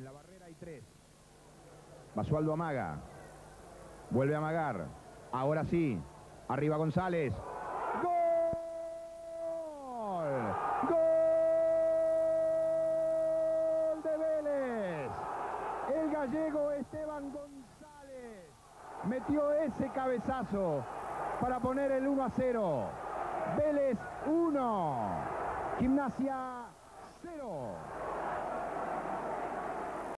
En la barrera hay tres. Basualdo amaga. Vuelve a amagar. Ahora sí. Arriba González. ¡Gol! ¡Gol de Vélez! El gallego Esteban González metió ese cabezazo para poner el 1-0. Vélez 1. Gimnasia 0.